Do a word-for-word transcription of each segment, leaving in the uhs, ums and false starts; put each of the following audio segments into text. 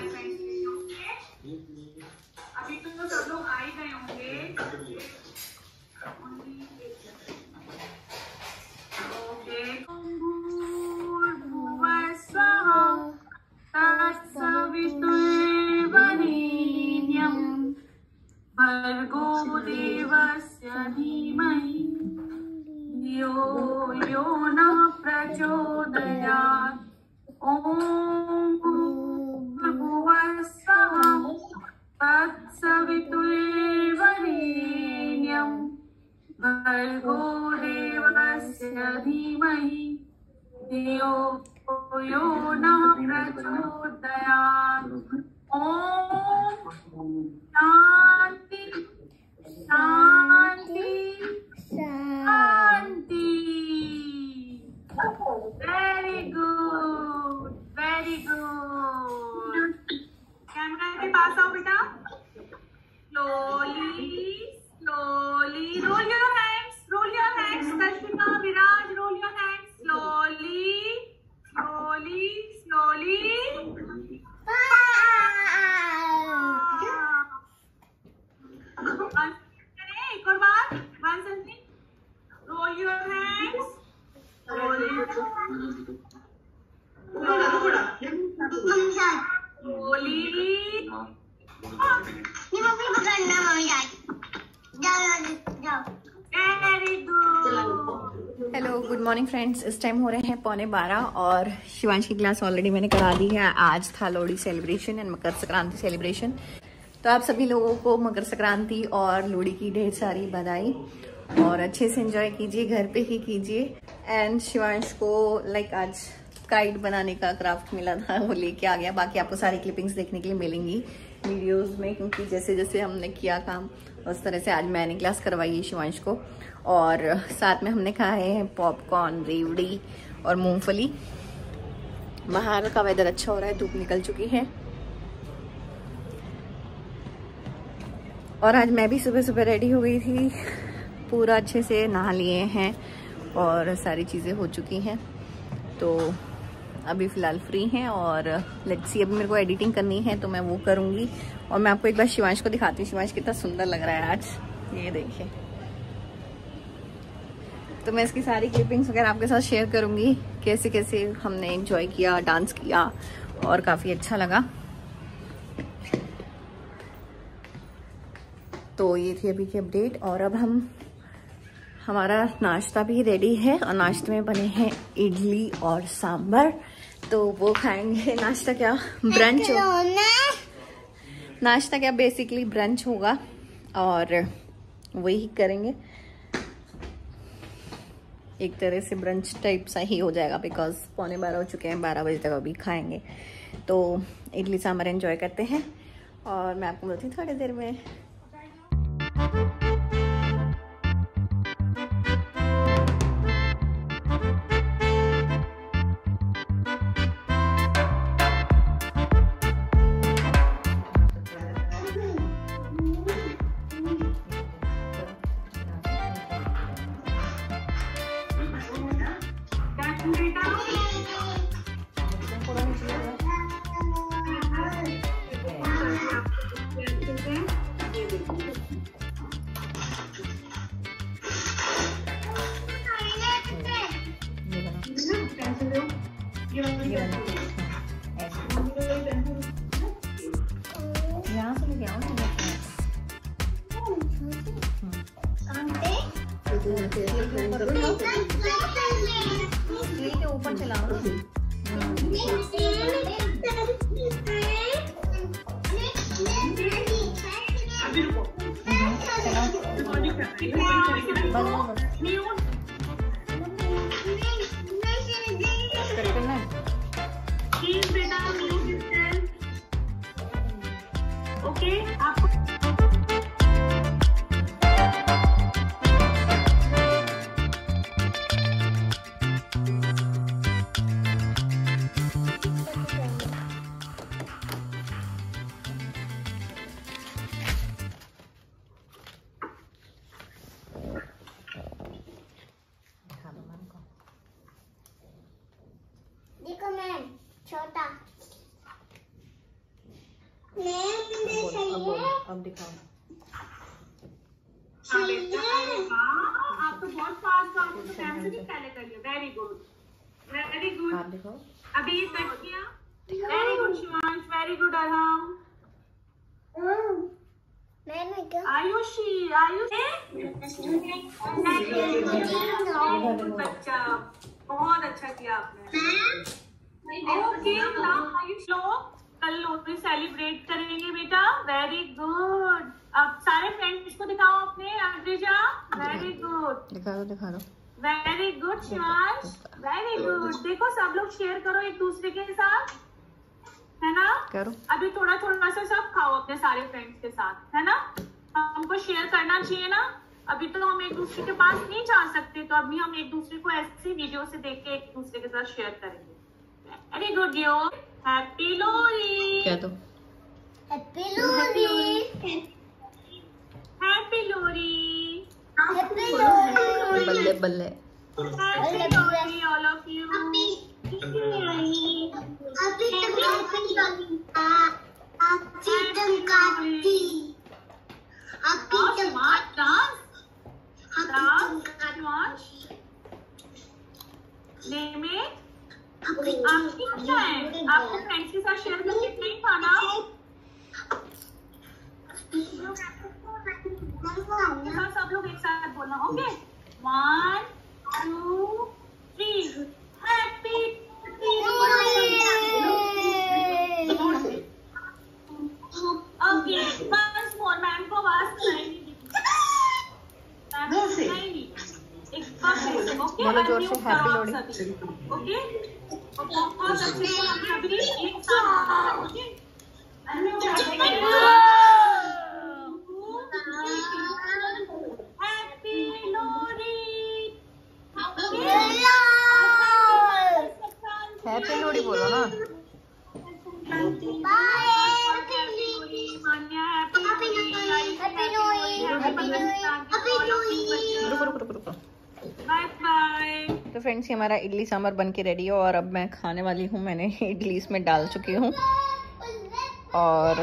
अभी तो सब लोग आ ही गए होंगे। गुड मॉर्निंग फ्रेंड्स, इस टाइम हो रहे हैं पौने बारह और शिवांश की क्लास ऑलरेडी मैंने करा दी है। आज था Lohri celebration and Makar Sankranti celebration, तो आप सभी लोगों को मकर संक्रांति और लोहड़ी की ढेर सारी बधाई और अच्छे से एंजॉय कीजिए, घर पे ही कीजिए। एंड शिवांश को लाइक आज काइट बनाने का क्राफ्ट मिला था, वो लेके आ गया। बाकी आपको सारी क्लिपिंग्स देखने के लिए मिलेंगी वीडियोस में, क्योंकि जैसे जैसे हमने किया काम उस तरह से आज मैंने क्लास करवाई है शिवांश को। और साथ में हमने खाए हैं पॉपकॉर्न, रेवड़ी और मूंगफली। बाहर का वेदर अच्छा हो रहा है, धूप निकल चुकी है। और आज मैं भी सुबह सुबह रेडी हो गई थी, पूरा अच्छे से नहा लिए हैं और सारी चीज़ें हो चुकी हैं, तो अभी फ़िलहाल फ्री हैं। और लेट्स सी, अभी मेरे को एडिटिंग करनी है तो मैं वो करूँगी। और मैं आपको एक बार शिवांश को दिखाती हूँ, शिवांश कितना सुंदर लग रहा है आज, ये देखिए। तो मैं इसकी सारी क्लिपिंग्स वगैरह आपके साथ शेयर करूँगी, कैसे कैसे हमने एंजॉय किया, डांस किया और काफ़ी अच्छा लगा। तो ये थी अभी की अपडेट। और अब हम हमारा नाश्ता भी रेडी है और नाश्ते में बने हैं इडली और सांभर, तो वो खाएंगे। नाश्ता क्या ब्रंच होगा, नाश्ता क्या बेसिकली ब्रंच होगा और वही करेंगे। एक तरह से ब्रंच टाइप सा ही हो जाएगा, बिकॉज पौने बारह हो चुके हैं, बारह बजे तक अभी खाएंगे। तो इडली सांभर एंजॉय करते हैं और मैं आपको मिलती हूँ थोड़ी देर में। अब दिखाओ। आप तो बहुत फास्ट फास्ट टाइम से पहले कर लिया। Very good very good. आप दिखाओ अभी ये कट किया। Very good Shivansh, very good Arham. मैंने क्या आयुषी आयुषी बच्चा बहुत अच्छा किया आपने। ओके नाउ आयुष लोग कल लोहरी सेलिब्रेट करेंगे बेटा। Very good. अब सारे फ्रेंड्स को दिखाओ अपने। अद्रिजा वेरी गुड, दिखा दो दिखा दो। Very good Shivansh, very good. देखो सब लोग शेयर करो एक दूसरे के साथ, है ना। करो अभी थोड़ा थोड़ा सा सब खाओ अपने सारे फ्रेंड्स के साथ, है ना। हमको शेयर करना चाहिए ना। अभी तो हम एक दूसरे के पास नहीं जा सकते, तो अभी हम एक दूसरे को ऐसी वीडियो से देख के एक दूसरे के साथ शेयर करेंगे। Very good dear. Happy Lohri क्या दो। Happy Lohri, happy Lohri, happy Lohri. बल्ले बल्ले happy Lohri all of you. अभी तक हैप्पी लोहरी आप चिटम काटती आपकी स्मार्ट डांस डांस डांस ले में आपकी क्या है। आपको फ्रेंड्स के साथ शेयर करके नहीं खाना। सब लोग एक साथ बोलना। Okay one two three. Happy okay बस मोर। मैम को आवाज सुनाई एक बार। ओके ओके बहुत अच्छे से हम सभी एक साथ। Okay happy Lohri. Happy Lohri बोलो ना। बाय तो फ्रेंड्स ये हमारा इडली सांभर बन के रेडी है और अब मैं खाने वाली हूँ। मैंने इडली इसमें डाल चुकी हूँ और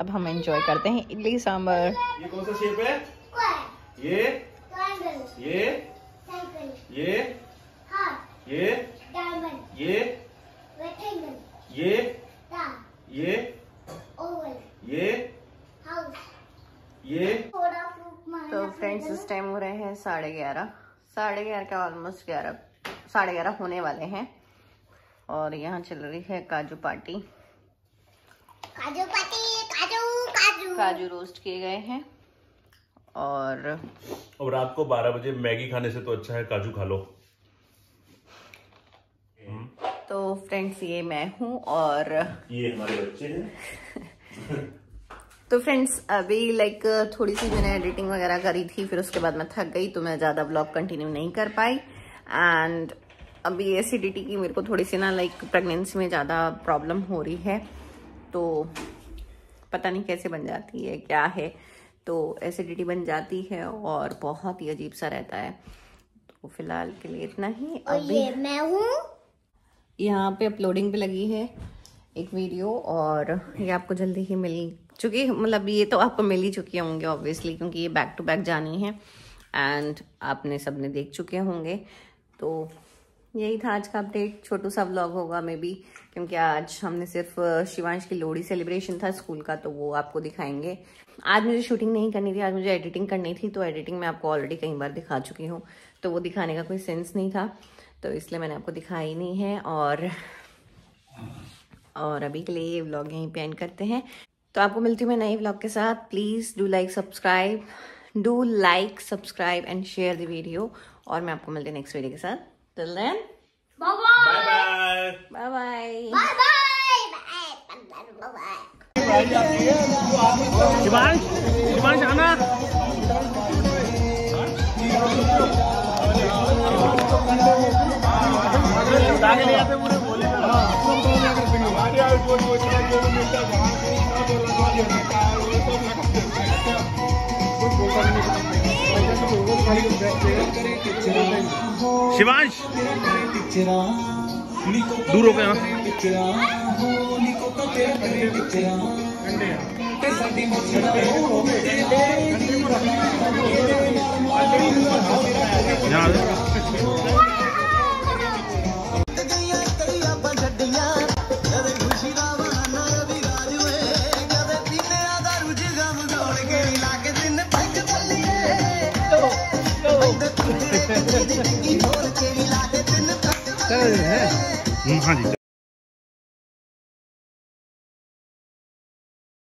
अब हम एंजॉय करते हैं इडली सांभर। ये कौन सा शेप है? ये ये ये ये ये ये ये ये ये। तो फ्रेंड्स इस टाइम हो रहे हैं साढ़े ग्यारह साढ़े ग्यारह का ऑलमोस्ट ग्यारह साढ़े ग्यारह होने वाले हैं और यहाँ चल रही है काजू पार्टी। काजू पार्टी काजू काजू काजू रोस्ट किए गए हैं और और रात को बारह बजे मैगी खाने से तो अच्छा है काजू खा लो। तो फ्रेंड्स ये मैं हूँ और ये हमारे बच्चे हैं। तो फ्रेंड्स अभी लाइक थोड़ी सी मैंने एडिटिंग वगैरह करी थी, फिर उसके बाद मैं थक गई तो मैं ज़्यादा ब्लॉग कंटिन्यू नहीं कर पाई। एंड अभी एसिडिटी की मेरे को थोड़ी सी ना लाइक प्रेगनेंसी में ज़्यादा प्रॉब्लम हो रही है, तो पता नहीं कैसे बन जाती है क्या है। तो एसिडिटी बन जाती है और बहुत ही अजीब सा रहता है। तो फिलहाल के लिए इतना ही। अभी मैं हूँ यहाँ पे अपलोडिंग भी लगी है एक वीडियो और ये आपको जल्दी ही मिल चुकी, मतलब ये तो आपको मिल ही चुके होंगे ऑब्वियसली क्योंकि ये बैक टू बैक जानी है एंड आपने सबने देख चुके होंगे। तो यही था आज का अपडेट। छोटू सा व्लॉग होगा मे बी क्योंकि आज हमने सिर्फ शिवांश की लोहड़ी सेलिब्रेशन था स्कूल का, तो वो आपको दिखाएंगे। आज मुझे शूटिंग नहीं करनी थी, आज मुझे एडिटिंग करनी थी, तो एडिटिंग मैं आपको ऑलरेडी कई बार दिखा चुकी हूँ, तो वो दिखाने का कोई सेंस नहीं था, तो इसलिए मैंने आपको दिखाई नहीं है। और और अभी के लिए ये व्लॉग यहीं पे एंड करते हैं। तो आपको मिलती हूँ मैं नए व्लॉग के साथ। Please do like subscribe do like subscribe and share the video और मैं आपको मिलती हूँ नेक्स्ट वीडियो के साथ। Till then bye bye bye bye bye bye. Shivansh Shivansh आना शिवांश दूर हो गए। हाँ जी।